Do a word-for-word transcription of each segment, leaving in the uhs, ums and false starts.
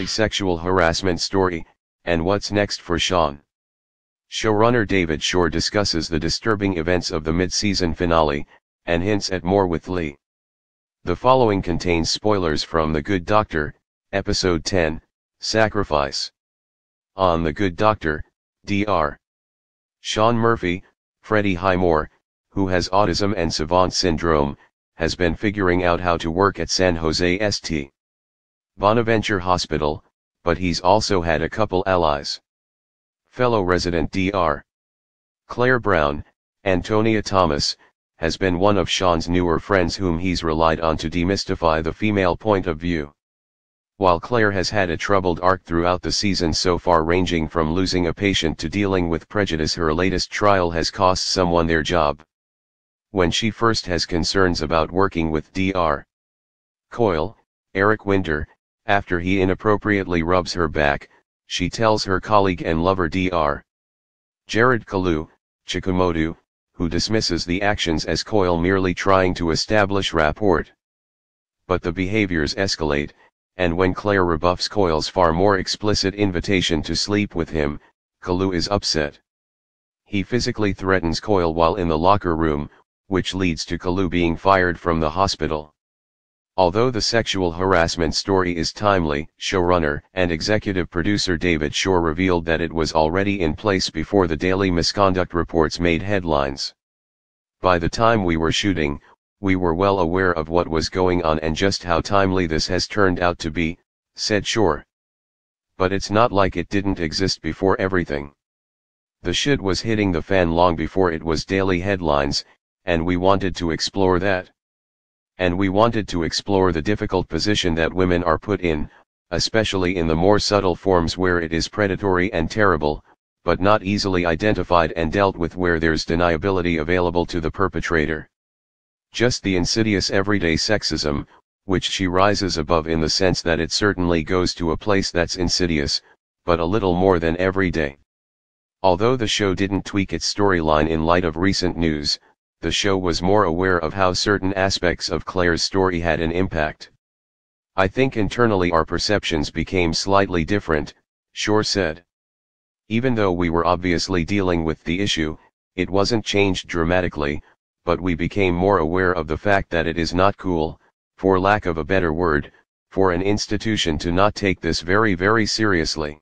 deadly sexual harassment story, and what's next for Shaun. Showrunner David Shore discusses the disturbing events of the mid-season finale, and hints at more with Lea. The following contains spoilers from The Good Doctor, Episode ten, Sacrifice. On The Good Doctor, Doctor Shaun Murphy, Freddie Highmore, who has autism and savant syndrome, has been figuring out how to work at San Jose Saint Bonaventure Hospital, but he's also had a couple allies. Fellow resident Doctor Claire Browne, Antonia Thomas, has been one of Shaun's newer friends whom he's relied on to demystify the female point of view. While Claire has had a troubled arc throughout the season so far, ranging from losing a patient to dealing with prejudice, her latest trial has cost someone their job. When she first has concerns about working with Doctor Coyle, Eric Winter, after he inappropriately rubs her back, she tells her colleague and lover Doctor Jared Kalu Chikumodu, who dismisses the actions as Coyle merely trying to establish rapport. But the behaviors escalate, and when Claire rebuffs Coyle's far more explicit invitation to sleep with him, Kalu is upset. He physically threatens Coyle while in the locker room, which leads to Kalu being fired from the hospital. Although the sexual harassment story is timely, showrunner and executive producer David Shore revealed that it was already in place before the daily misconduct reports made headlines. By the time we were shooting, we were well aware of what was going on and just how timely this has turned out to be, said Shore. But it's not like it didn't exist before everything. The shit was hitting the fan long before it was daily headlines, and we wanted to explore that. And we wanted to explore the difficult position that women are put in, especially in the more subtle forms where it is predatory and terrible, but not easily identified and dealt with, where there's deniability available to the perpetrator. Just the insidious everyday sexism, which she rises above, in the sense that it certainly goes to a place that's insidious, but a little more than everyday. Although the show didn't tweak its storyline in light of recent news, the show was more aware of how certain aspects of Claire's story had an impact. I think internally our perceptions became slightly different, Shore said. Even though we were obviously dealing with the issue, it wasn't changed dramatically, but we became more aware of the fact that it is not cool, for lack of a better word, for an institution to not take this very very seriously.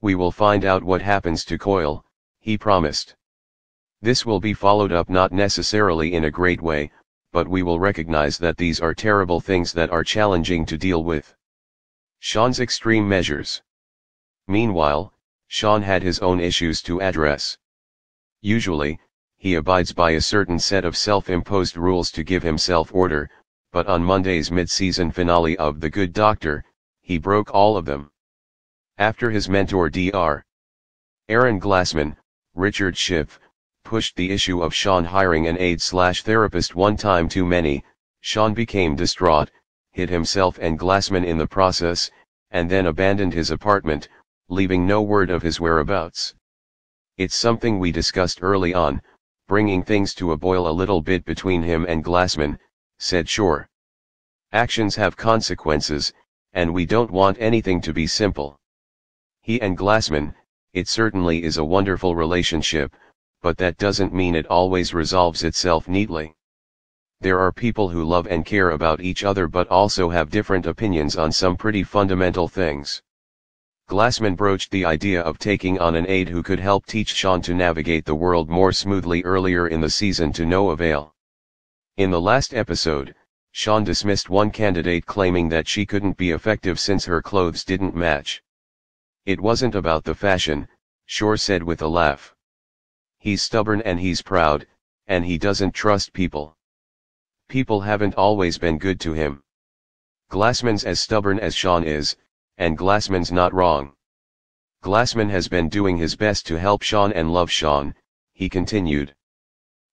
We will find out what happens to Coyle, he promised. This will be followed up, not necessarily in a great way, but we will recognize that these are terrible things that are challenging to deal with. Shaun's extreme measures. Meanwhile, Shaun had his own issues to address. Usually, he abides by a certain set of self-imposed rules to give himself order, but on Monday's mid-season finale of The Good Doctor, he broke all of them. After his mentor Doctor Aaron Glassman, Richard Schiff, pushed the issue of Shaun hiring an aide-slash-therapist one time too many, Shaun became distraught, hit himself and Glassman in the process, and then abandoned his apartment, leaving no word of his whereabouts. It's something we discussed early on, bringing things to a boil a little bit between him and Glassman, said Shore. Actions have consequences, and we don't want anything to be simple. He and Glassman, it certainly is a wonderful relationship, but that doesn't mean it always resolves itself neatly. There are people who love and care about each other but also have different opinions on some pretty fundamental things. Glassman broached the idea of taking on an aide who could help teach Shaun to navigate the world more smoothly earlier in the season, to no avail. In the last episode, Shaun dismissed one candidate, claiming that she couldn't be effective since her clothes didn't match. It wasn't about the fashion, Shore said with a laugh. He's stubborn and he's proud, and he doesn't trust people. People haven't always been good to him. Glassman's as stubborn as Shaun is, and Glassman's not wrong. Glassman has been doing his best to help Shaun and love Shaun, he continued.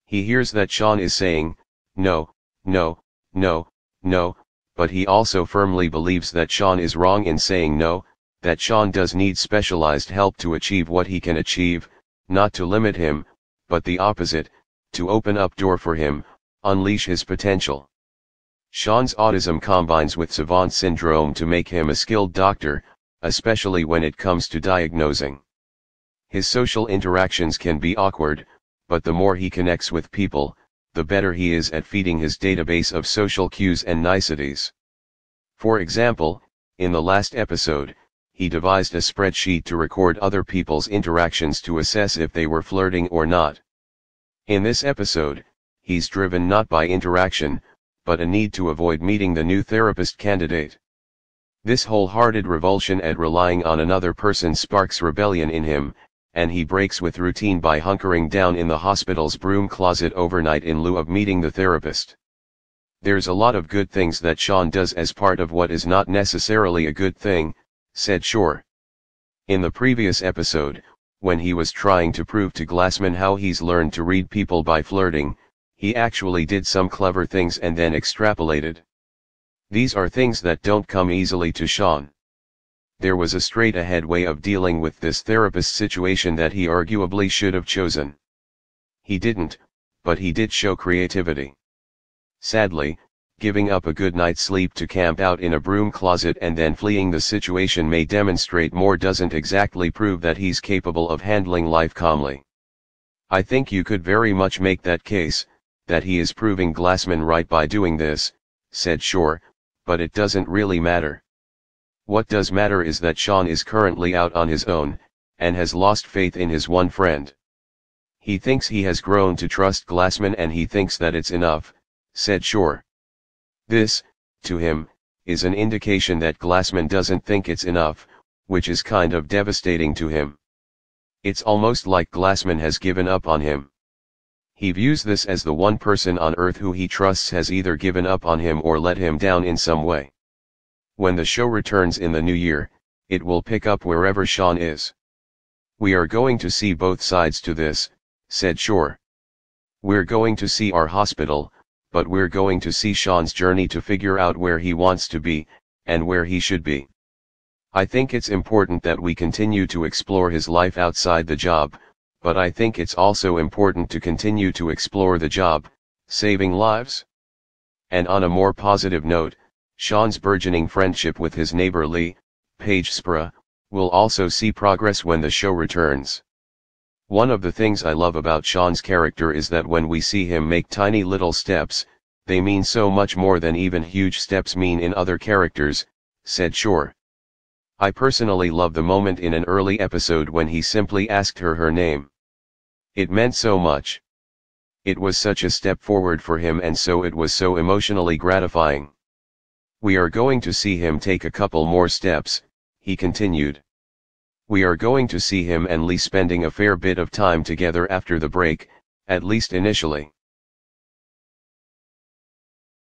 He hears that Shaun is saying, no, no, no, no, but he also firmly believes that Shaun is wrong in saying no, that Shaun does need specialized help to achieve what he can achieve, not to limit him, but the opposite, to open up door for him, unleash his potential. Shaun's autism combines with savant syndrome to make him a skilled doctor, especially when it comes to diagnosing. His social interactions can be awkward, but the more he connects with people, the better he is at feeding his database of social cues and niceties. For example, in the last episode, he devised a spreadsheet to record other people's interactions to assess if they were flirting or not. In this episode, he's driven not by interaction, but a need to avoid meeting the new therapist candidate. This wholehearted revulsion at relying on another person sparks rebellion in him, and he breaks with routine by hunkering down in the hospital's broom closet overnight in lieu of meeting the therapist. There's a lot of good things that Shaun does as part of what is not necessarily a good thing, said Shore. In the previous episode, when he was trying to prove to Glassman how he's learned to read people by flirting, he actually did some clever things and then extrapolated. These are things that don't come easily to Shaun. There was a straight-ahead way of dealing with this therapist situation that he arguably should have chosen. He didn't, but he did show creativity. Sadly, giving up a good night's sleep to camp out in a broom closet and then fleeing the situation may demonstrate more doesn't exactly prove that he's capable of handling life calmly. I think you could very much make that case, that he is proving Glassman right by doing this, said Shore, but it doesn't really matter. What does matter is that Shaun is currently out on his own, and has lost faith in his one friend. He thinks he has grown to trust Glassman and he thinks that it's enough, said Shore. This, to him, is an indication that Glassman doesn't think it's enough, which is kind of devastating to him. It's almost like Glassman has given up on him. He views this as the one person on earth who he trusts has either given up on him or let him down in some way. When the show returns in the new year, it will pick up wherever Shaun is. We are going to see both sides to this, said Shore. We're going to see our hospital, but we're going to see Shaun's journey to figure out where he wants to be, and where he should be. I think it's important that we continue to explore his life outside the job, but I think it's also important to continue to explore the job, saving lives. And on a more positive note, Shaun's burgeoning friendship with his neighbor Lea, Paige Spara, will also see progress when the show returns. One of the things I love about Shaun's character is that when we see him make tiny little steps, they mean so much more than even huge steps mean in other characters, said Shore. I personally love the moment in an early episode when he simply asked her her name. It meant so much. It was such a step forward for him and so it was so emotionally gratifying. We are going to see him take a couple more steps, he continued. We are going to see him and Lea spending a fair bit of time together after the break, at least initially.